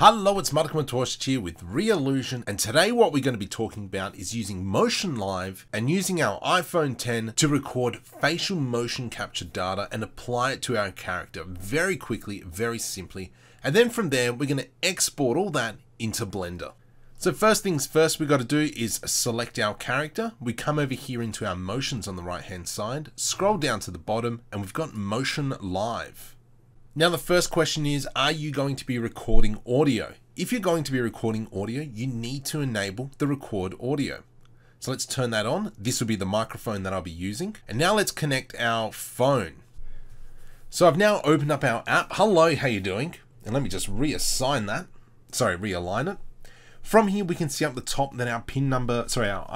Hello, it's Marko Matosevic here with Reallusion, and today what we're going to be talking about is using Motion Live and using our iPhone X to record facial motion capture data and apply it to our character very quickly, very simply. And then from there, we're going to export all that into Blender. So first things first, we've got to do is select our character. We come over here into our motions on the right-hand side, scroll down to the bottom, and we've got Motion Live. Now, the first question is, are you going to be recording audio? If you're going to be recording audio, you need to enable the record audio. So let's turn that on. This will be the microphone that I'll be using. And now let's connect our phone. So I've now opened up our app. Hello, how you doing? And let me just realign it. From here, we can see up the top that our our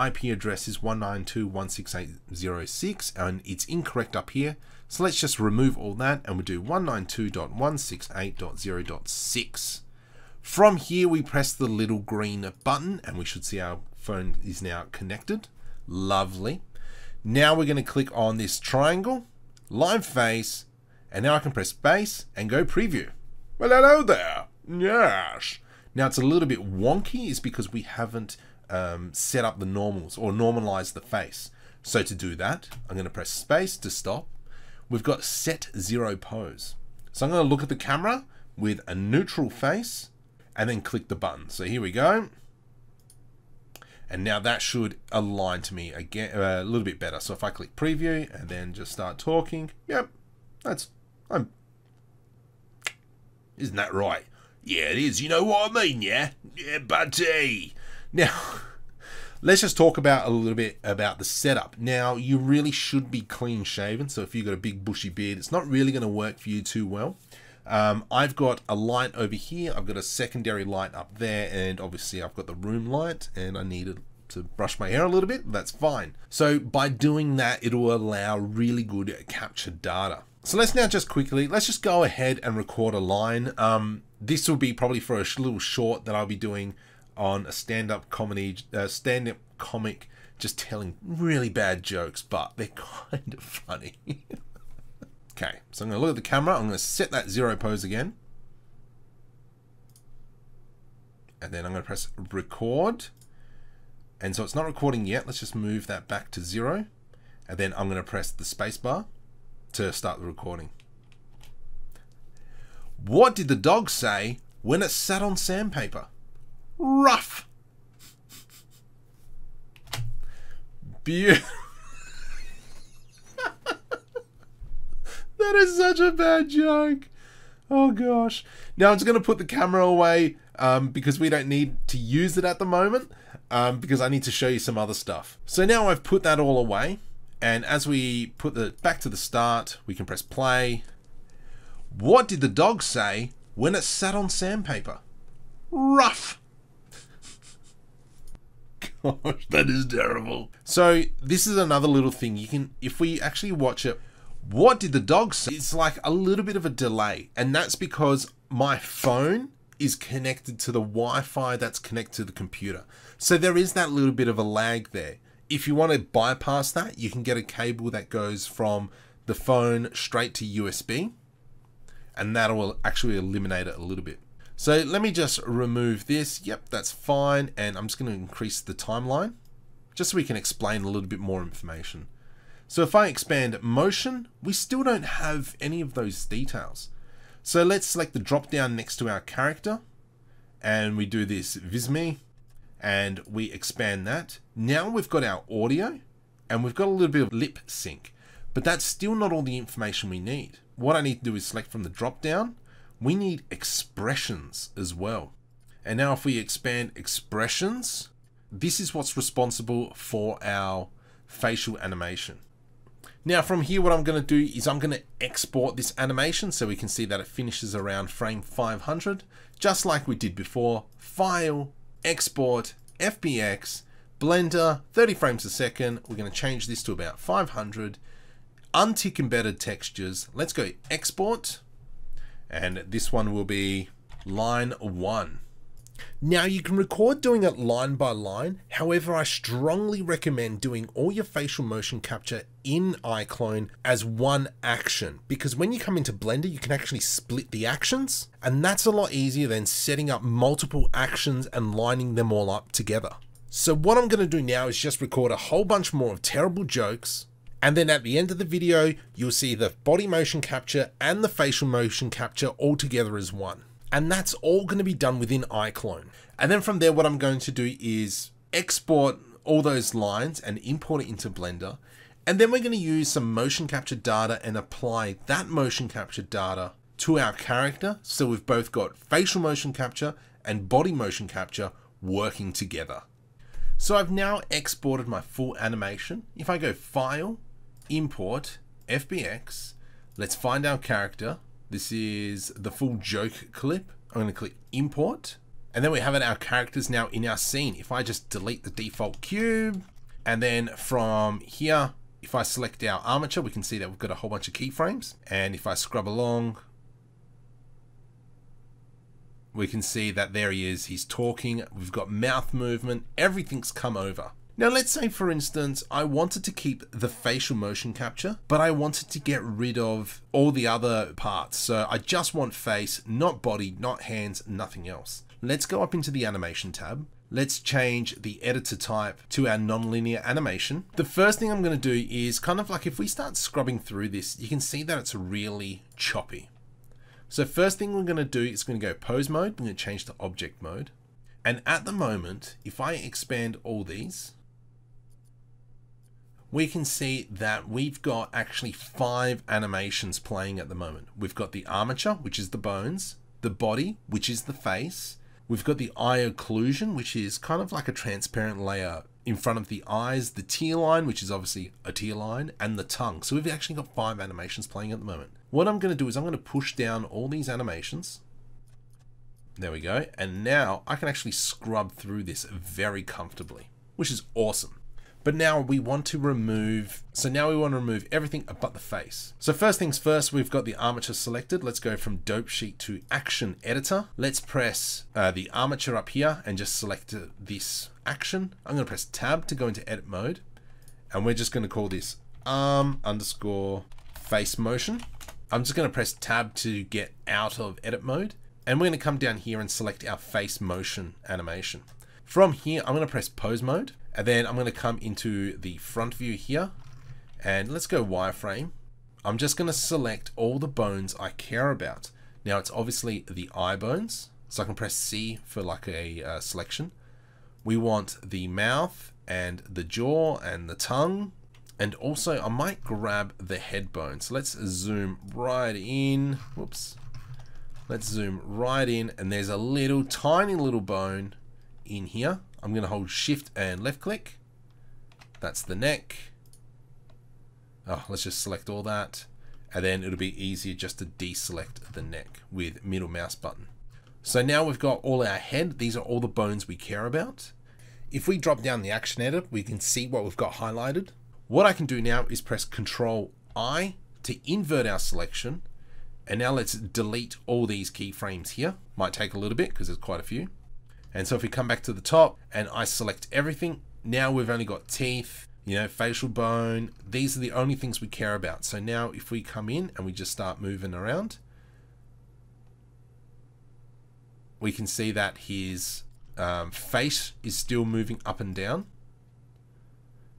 IP address is 192.168.0.6, and it's incorrect up here. So let's just remove all that and we'll do 192.168.0.6. From here, we press the little green button and we should see our phone is now connected. Lovely. Now we're going to click on this triangle, live face, and now I can press base and go preview. Well, hello there. Yes. Now it's a little bit wonky is because we haven't set up the normals or normalized the face. So to do that, I'm going to press space to stop. We've got set zero pose. So I'm going to look at the camera with a neutral face and then click the button. So here we go. And now that should align to me again a little bit better. So if I click preview and then just start talking. Yep, isn't that right? Yeah, it is. You know what I mean? Yeah. Yeah, buddy. Now, let's just talk about a little bit about the setup. Now, you really should be clean shaven. So if you've got a big bushy beard, it's not really going to work for you too well. I've got a light over here. I've got a secondary light up there. And obviously I've got the room light and I needed to brush my hair a little bit. That's fine. So by doing that, it will allow really good captured data. So let's now just quickly, let's just go ahead and record a line. This will be probably for a little short that I'll be doing on a stand-up comic just telling really bad jokes, but they're kind of funny. Okay, so I'm going to look at the camera. I'm going to set that zero pose again. And then I'm going to press record. And so it's not recording yet. Let's just move that back to zero. And then I'm going to press the space bar to start the recording. What did the dog say when it sat on sandpaper? Rough. Beautiful. That is such a bad joke. Oh gosh. Now I'm just going to put the camera away because we don't need to use it at the moment because I need to show you some other stuff. So now I've put that all away. And as we put the back to the start, we can press play. What did the dog say when it sat on sandpaper? Rough. Gosh, that is terrible. So this is another little thing. You can, if we actually watch it, what did the dog say? It's like a little bit of a delay. And that's because my phone is connected to the Wi-Fi that's connected to the computer. So there is that little bit of a lag there. If you want to bypass that, you can get a cable that goes from the phone straight to USB. And that will actually eliminate it a little bit. So let me just remove this. Yep, that's fine. And I'm just going to increase the timeline just so we can explain a little bit more information. So if I expand motion, we still don't have any of those details. So let's select the drop down next to our character and we do this VisMe and we expand that. Now we've got our audio and we've got a little bit of lip sync, but that's still not all the information we need. What I need to do is select from the drop down. We need expressions as well. And now if we expand expressions, this is what's responsible for our facial animation. Now from here, what I'm going to do is I'm going to export this animation so we can see that it finishes around frame 500, just like we did before. File, export, FBX, Blender, 30 frames a second. We're going to change this to about 500. Untick embedded textures. Let's go export. And this one will be line 1. Now you can record doing it line by line. However, I strongly recommend doing all your facial motion capture in iClone as one action, because when you come into Blender, you can actually split the actions, and that's a lot easier than setting up multiple actions and lining them all up together. So what I'm gonna do now is just record a whole bunch more of terrible jokes, and then at the end of the video, you'll see the body motion capture and the facial motion capture all together as one. And that's all gonna be done within iClone. And then from there, what I'm going to do is export all those lines and import it into Blender. And then we're gonna use some motion capture data and apply that motion capture data to our character. So we've both got facial motion capture and body motion capture working together. So I've now exported my full animation. If I go File, Import, FBX, let's find our character. This is the full joke clip. I'm gonna click import, and then we have it, our character's now in our scene. If I just delete the default cube, and then from here, if I select our armature, we can see that we've got a whole bunch of keyframes. And if I scrub along, we can see that there he is, he's talking, we've got mouth movement, everything's come over. Now let's say for instance, I wanted to keep the facial motion capture, but I wanted to get rid of all the other parts. So I just want face, not body, not hands, nothing else. Let's go up into the animation tab. Let's change the editor type to our nonlinear animation. The first thing I'm gonna do is kind of like, if we start scrubbing through this, you can see that it's really choppy. So first thing we're gonna do is gonna go pose mode. We're gonna change to object mode. And at the moment, if I expand all these, we can see that we've got actually 5 animations playing at the moment. We've got the armature, which is the bones, the body, which is the face. We've got the eye occlusion, which is kind of like a transparent layer in front of the eyes, the tear line, which is obviously a tear line, and the tongue. So we've actually got 5 animations playing at the moment. What I'm gonna do is I'm gonna push down all these animations. There we go. And now I can actually scrub through this very comfortably, which is awesome. But now we want to remove, so now we want to remove everything but the face. So first things first, we've got the armature selected. Let's go from dope sheet to action editor. Let's press the armature up here and just select this action. I'm going to press tab to go into edit mode. And we're just going to call this arm underscore face motion. I'm just going to press tab to get out of edit mode. And we're going to come down here and select our face motion animation. From here, I'm going to press pose mode. And then I'm going to come into the front view here and let's go wireframe. I'm just going to select all the bones I care about. Now it's obviously the eye bones. So I can press C for like a selection. We want the mouth and the jaw and the tongue. And also I might grab the head bone. So let's zoom right in. Whoops. Let's zoom right in, and there's a little tiny little bone in here. I'm gonna hold shift and left click. That's the neck. Oh, let's just select all that. And then it'll be easier just to deselect the neck with middle mouse button. So now we've got all our head. These are all the bones we care about. If we drop down the action editor, we can see what we've got highlighted. What I can do now is press Control I to invert our selection. And now let's delete all these keyframes here. Might take a little bit because there's quite a few. And so if we come back to the top and I select everything, now we've only got teeth, you know, facial bone. These are the only things we care about. So now if we come in and we just start moving around, we can see that his face is still moving up and down.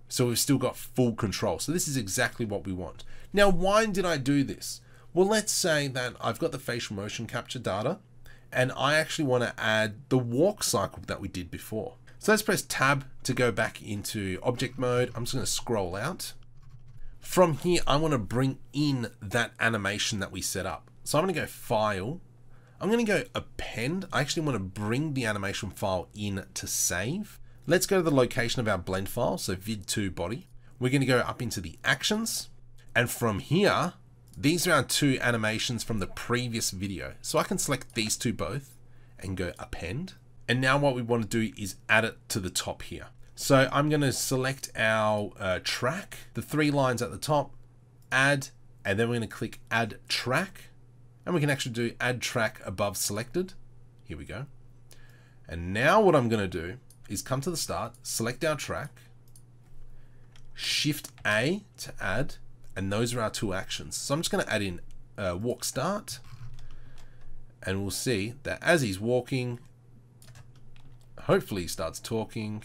So we've still got full control. So this is exactly what we want. Now, why did I do this? Well, let's say that I've got the facial motion capture data and I actually want to add the walk cycle that we did before. So let's press tab to go back into object mode. I'm just going to scroll out. From here, I want to bring in that animation that we set up. So I'm going to go file. I'm going to go append. I actually want to bring the animation file in to save. Let's go to the location of our blend file. So vid2 body. We're going to go up into the actions. And from here, these are our 2 animations from the previous video. So I can select these 2 both and go append. And now what we want to do is add it to the top here. So I'm going to select our track, the 3 lines at the top, add, and then we're going to click add track. And we can actually do add track above selected. Here we go. And now what I'm going to do is come to the start, select our track, Shift A to add, and those are our two actions. So I'm just going to add in walk start, and we'll see that as he's walking, hopefully he starts talking.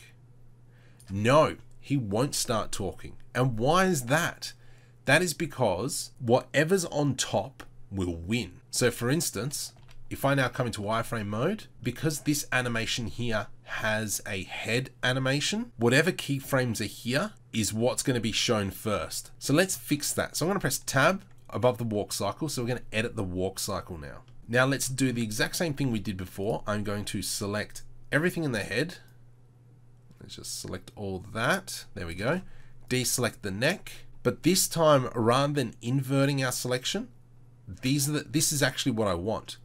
No, he won't start talking. And why is that? That is because whatever's on top will win. So for instance, if I now come into wireframe mode, because this animation here has a head animation, whatever keyframes are here is what's going to be shown first. So let's fix that. So I'm going to press tab above the walk cycle. So we're going to edit the walk cycle now. Now let's do the exact same thing we did before. I'm going to select everything in the head. Let's just select all that. There we go. Deselect the neck. But this time, rather than inverting our selection, this is actually what I want.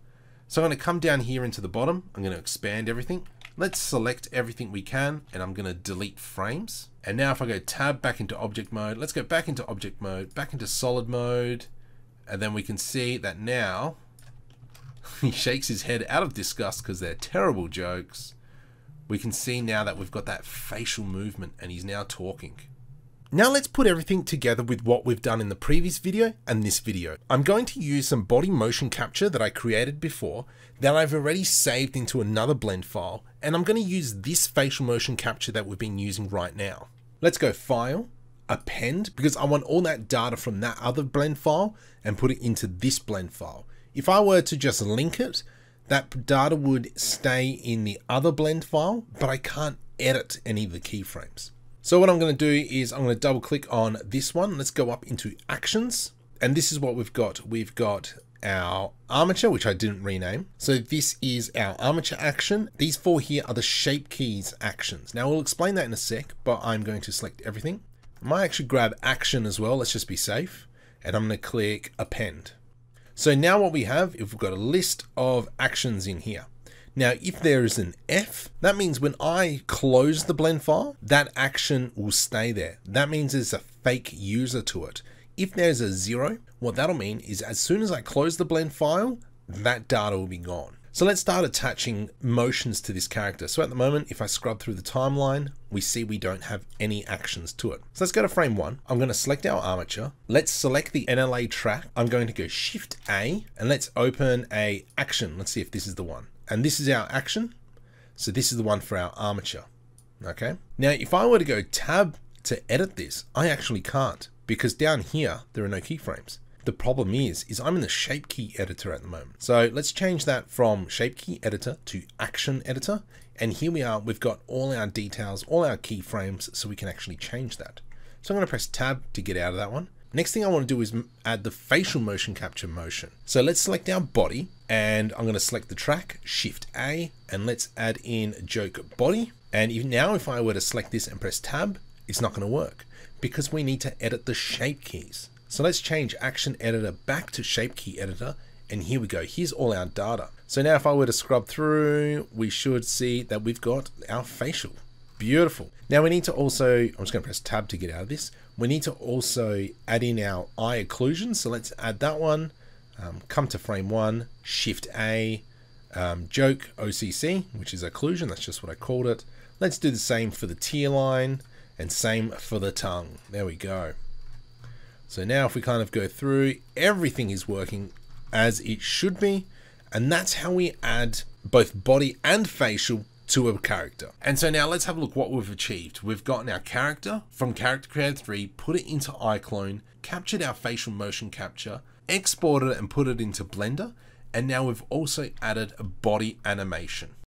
So I'm going to come down here into the bottom. I'm going to expand everything. Let's select everything we can, and I'm going to delete frames. And now if I go tab back into object mode, let's go back into object mode, back into solid mode. And then we can see that now he shakes his head out of disgust because they're terrible jokes. We can see now that we've got that facial movement and he's now talking. Now let's put everything together with what we've done in the previous video and this video. I'm going to use some body motion capture that I created before that I've already saved into another blend file, and I'm going to use this facial motion capture that we've been using right now. Let's go file, append, because I want all that data from that other blend file and put it into this blend file. If I were to just link it, that data would stay in the other blend file, but I can't edit any of the keyframes. So what I'm going to do is I'm going to double click on this one. Let's go up into actions. And this is what we've got. We've got our armature, which I didn't rename. So this is our armature action. These four here are the shape keys actions. Now we'll explain that in a sec, but I'm going to select everything. I might actually grab action as well. Let's just be safe. And I'm going to click append. So now what we have, we've got a list of actions in here. Now, if there is an F, that means when I close the blend file, that action will stay there. That means there's a fake user to it. If there's a 0, what that'll mean is as soon as I close the blend file, that data will be gone. So let's start attaching motions to this character. So at the moment, if I scrub through the timeline, we see we don't have any actions to it. So let's go to frame 1. I'm going to select our armature. Let's select the NLA track. I'm going to go Shift A and let's open a action. Let's see if this is the one. And this is our action. So this is the one for our armature. Okay. Now, if I were to go tab to edit this, I actually can't, because down here, there are no keyframes. The problem is I'm in the shape key editor at the moment. So let's change that from shape key editor to action editor. And here we are, we've got all our details, all our keyframes, so we can actually change that. So I'm going to press tab to get out of that one. Next thing I want to do is add the facial motion capture motion. So let's select our body and I'm going to select the track, Shift A, and let's add in joke body. And even now, if I were to select this and press tab, it's not going to work because we need to edit the shape keys. So let's change action editor back to shape key editor. And here we go. Here's all our data. So now if I were to scrub through, we should see that we've got our facial. Beautiful. Now we need to also, I'm just going to press tab to get out of this. We need to also add in our eye occlusion. So let's add that one, come to frame 1, Shift A, joke OCC, which is occlusion. That's just what I called it. Let's do the same for the tear line and same for the tongue. There we go. So now if we kind of go through, everything is working as it should be. And that's how we add both body and facial to a character. And so now let's have a look what we've achieved. We've gotten our character from Character Creator 3, put it into iClone, captured our facial motion capture, exported it and put it into Blender. And now we've also added a body animation.